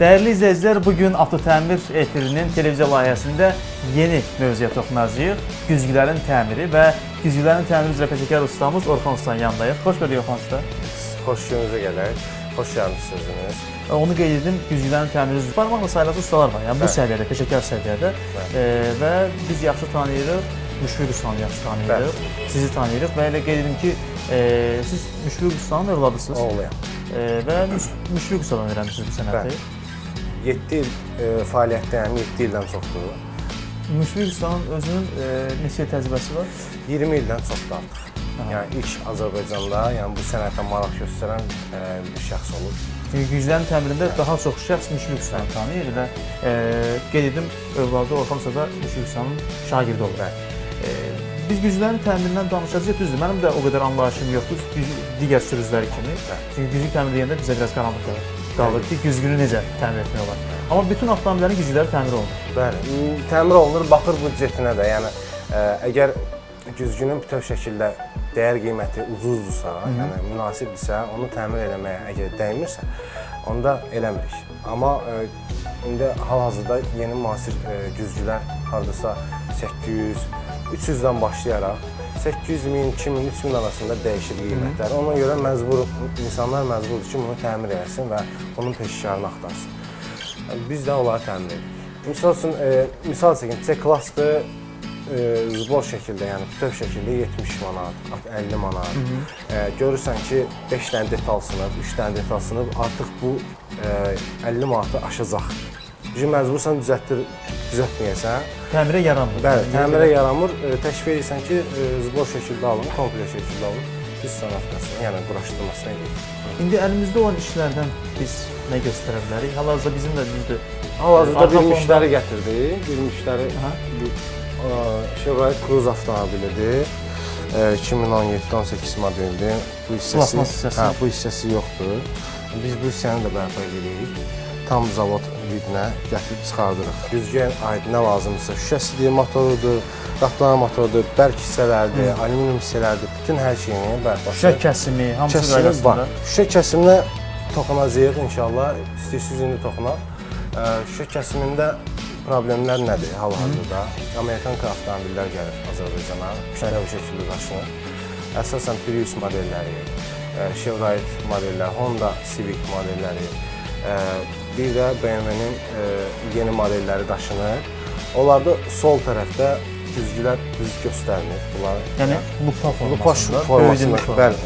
Değerli izleyiciler, bugün Avtotəmir efirinin televiziya layihəsində yeni mövzuya toxunacağıq. Güzgülərin təmiri və güzgülərin təmiri üzrə peşəkar ustamız Orxan Ustanın yanındayıq. Xoş gördük Orxan Usta. Xoş gününüzə gəlir. Xoş gəlmişsinizsiniz. Onu qeyd edim, güzgülərin təmiri üzrə barmaqla sayılan ustalar var. Yəni bu səviyyədə, peşəkar səviyyədə və biz yaxşı tanıyırıq. Müşfiq ustanı yaxşı tanıyırıq. Sizi tanıyırıq və elə qeyd edim ki, siz Müşfiq ustanın övladısınız. Oğluyam. Və Müşfiq ustadan öyrənmişsiniz bu sənəti. 7 il fəaliyyətdəyəm, 7 ildən çoxdur. Müşfiq ustanın özünün neçə təcrübəsi var? 20 ildən çoxdur artıq. Yəni ilk Azərbaycanda bu sənətə maraq göstərən bir şəxs olur. Güzgülərin təmirində daha çox şəxs Müşfiq ustanı tanıyır və qeyd edim, övladı Orxan Usta da Müşfiq ustanın şagirdi olur. Biz güzgülərin təmirindən danışacağız, düzdür, mənim də o qədər anlayışım yoxdur, digər sürücülər kimi. Çünki güzgü təmiri deyəndə bizə biraz qaranlıq qalır ki, güzgünü necə təmir etmək olar. Amma bütün avtomobillərin güzgüləri təmir olunur. Bəli, təmir olunur, baxır büdcətinə də. Yəni, əgər güzgünün bütöv şəkildə dəyər qiyməti ucuzdursa, yəni münasibdirsə, onu təmir eləməyə əgər dəymirsə, onu da eləmirik. Amma indi hal-hazırda yeni müasir güzgülər haradasa 800, 300-dən başlayaraq 800.000, 2.000, 3.000 arasında dəyişir qiymətlər. Ona görə insanlar məcburdur ki, bunu təmir edəsin və onun peşkarını axtarsın. Biz də onları təmir edirik. Misal çəkin, C-klasda zbor şəkildə, yəni bütöv şəkildə 70 manat, 50 manat. Görürsən ki, 5 dənə detal sınıb, 3 dənə detal sınıb, artıq bu 50 manatı aşacaq. Məcbursan düzəltməyəsən. Təmirə yaranmır. Bəli, təmirə yaranmır. Təşvik edirsən ki, zbor şəkildə alın, komple şəkildə alın. Biz sənətkəsini, yəni quraşdırmasına edirik. İndi əlimizdə olan işlərdən biz nə göstərə bilərik? Hal-hazırda bizim də düzdür. Hal-hazırda bir müştəri gətirdi. Bir müştəri Chevrolet Cruze avtomobilidir. 2017-18 modeldir. Bu hissəsi yoxdur. Biz bu hissəni də bərpa edirik. Tam zavod vidinə gətirib çıxardırıq. Güzgüyə aid nə lazımdırsa, şüşəsidir, motorudur, qatlama motorudur, bərk hissələrdir, alüminyum hissələrdir, bütün hər şeyini bərpa edirik. Şüşə kəsimi, hamısı qaydasında? Şüşə kəsiminə toxunacağıq inşallah, istəyirsiniz indi toxunaq. Şüşə kəsimində problemlər nədir hal-hazırda? Amerikan avtomobillər gəlir Azərbaycana, kütləvi şəkildə daşınır. Əsasən Prius modelləri, Chevrolet modelləri, Honda Civic modelləri, bir də BMW'nin yeni modelləri daşınır. Onlarda sol tərəfdə güzgülər düz göstərilir. Yəni,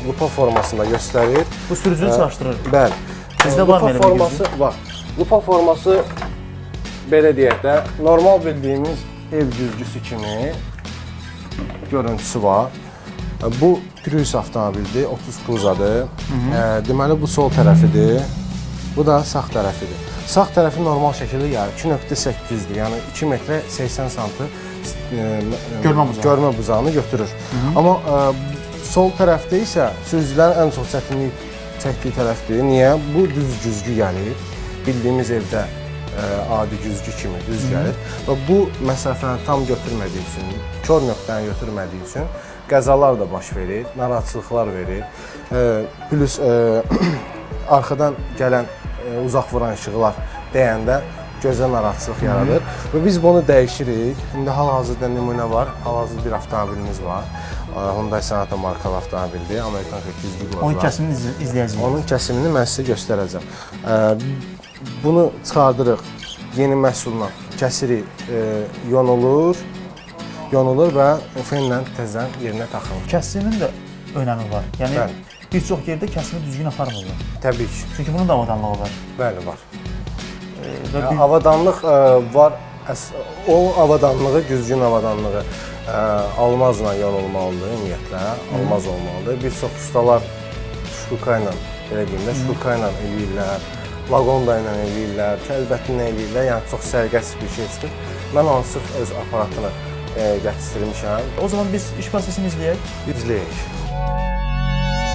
lupa formasında göstərir. Bu sürücünü çaşdırır. Bəli. Sizdə var mı elə bir güzgü? Var. Lupa forması belə deyək də, normal bildiyimiz ev güzgüsü kimi görüntüsü var. Bu Prius avtomobildir, 30 Cruze'dir. Deməli, bu sol tərəfidir. Bu da sağ tərəfidir. Sağ tərəfi normal şəkildə 2.8-dir, yəni 2 metrə 80 santı görmə buzağını götürür. Amma sol tərəfdə isə sürücülərin ən çox çətinlik çəkdiyi tərəfdir. Niyə? Bu düz güzgü gəlir. Bildiyimiz evdə adi güzgü kimi düz gəlir. Və bu məsafəni tam götürmədiyi üçün, kör nöqtəni götürmədiyi üçün qəzalar da baş verir, narahatçılıqlar verir. Plus, arxadan gələn uzaq vuran işıqlar dəyəndə gözə narahatçılıq yaradır və biz bunu dəyişirik. İndi hal-hazırda nümunə var, hal-hazırda bir avtomobilimiz var. Hyundai Sonata markalı avtomobildir, Amerikan köklü model. Onun kəsimini izləyəcəyik. Onun kəsimini mən sizə göstərəcəm. Bunu çıxardırıq, yeni məhsuldan kəsirik, yonulur və fenlə təzdən yerinə taxılır. Kəsimin də önəmi var. Bir çox yerdə kəsimi düzgün aparmırlar. Təbii ki. Çünki bunun da avadanlığı var. Bəli, var. Avadanlıq var. O avadanlığı, düzgün avadanlığı almazla yan olmalıdır, ümumiyyətlə. Almaz olmalıdır. Bir çox ustalar şurkayla eləyirlər, vagonda ilə eləyirlər, kəlbətinlə eləyirlər. Yəni, çox sərgəsiz bir şey çıxır. Mən onu sırf öz aparatını gətirmişəm. O zaman biz iş prosesini izləyək. İzləyək.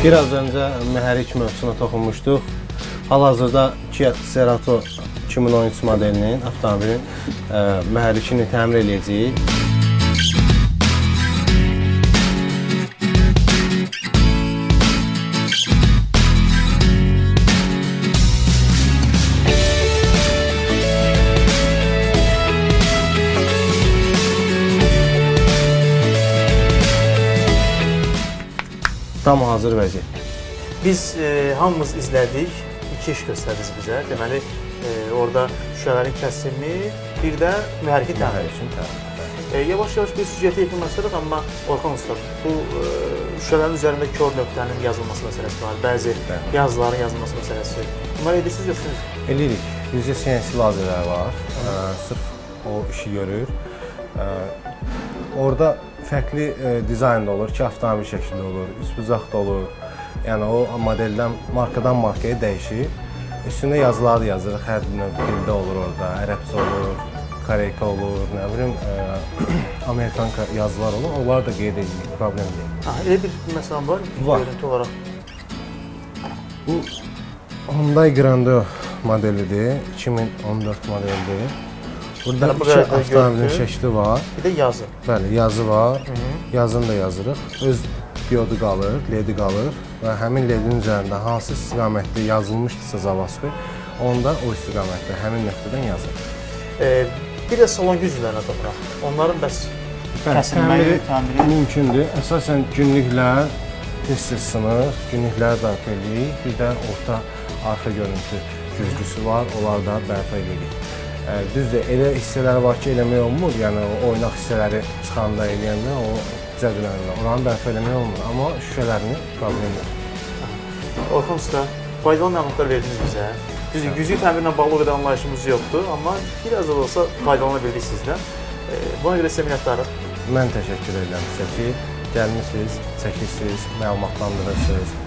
Biraz öncə mühərrik mövzusuna toxunmuşduq. Hal-hazırda Kia Cerato 2013 modelinin avtomobilin mühərrikini təmir edəcəyik. Tam hazır vəziyyət. Biz hamımız izlədik, iki iş göstərdiniz bizə. Deməli, orada şüşələrin kəsimi, bir də mühərriki təmir üçün. Yavaş-yavaş bir sücəti yekunlaşdırıq, amma Orxan Usta, bu şüşələrin üzərində kör nöqtənin yazılması məsələsi var, bəzi yazıların yazılması məsələsi. Bunları edirsiniz, yoxsunuz? Edirik. Yüzdə CNC lazerləri var, sırf o işi görür. Orada fərqli dizaynda olur, ki avtomobil şəkildə olur, üst bucaqda olur. Yəni o modeldən, markadan markaya dəyişir. Üstündə yazıları yazırıq, hər dildə olur orada, ərəbcə olur, koreyka olur, nə bilim, Amerikan yazılar olur, onları da qeyd edilir, problem deyil. Elə bir məsələn var mı? Var. Görüntü olaraq. Bu Hyundai Grandeur modelidir, 2014 modelidir. Burada iki avtomobilin şəkli var. Bir də yazı. Bəli, yazı var. Yazını da yazırıq. Öz diodu qalır, ledi qalır və həmin ledin üzərində hansı istiqamətdə yazılmışdırsa zavaskı, onda o istiqamətdə, həmin nöqtədən yazılır. Bir də salon güclərinə toparaq. Onların bəs kəsilməyi təmiri mümkündür. Əsasən günlüklər tez-tez sınır, günlüklər bərpa edirik. Bir də orta arxa görüntü güzgüsü var, onlar da bərpa edirik. Düzdür, elə hissələri var ki, eləmək olmur, yəni oynaq hissələri çıxanda eləyəndə o cədilənirlər, oranı bərpa eləmək olmur, amma şüşələrini problemdir. Orxan Usta, faydalı məlumatlar verdiniz bizə. Düzdür, güzgü təmirinlə bağlı o qədər anlayışımız yoxdur, amma biraz da olsa faydalana bildik sizdən. Buna görə sizə minnətdarıq. Mən təşəkkür edirəm sizə ki, gəlmişsiniz, çəkirsiniz, məlumatlandırırsınız.